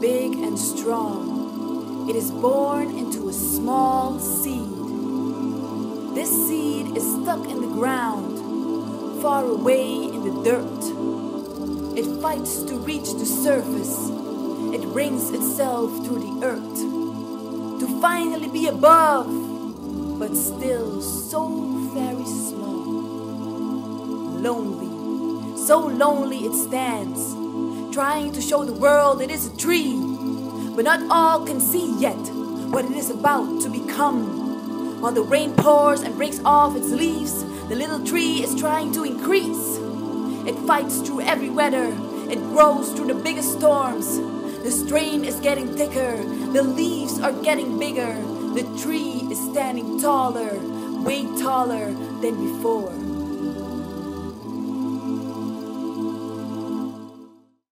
big and strong. It is born into a small seed. This seed is stuck in the ground, far away in the dirt. It fights to reach the surface. It rings itself through the earth, to finally be above, but still so very small. Lonely, so lonely it stands, trying to show the world it is a tree, but not all can see yet what it is about to become. While the rain pours and breaks off its leaves, the little tree is trying to increase. It fights through every weather, it grows through the biggest storms. The strain is getting thicker, the leaves are getting bigger. The tree is standing taller, way taller than before.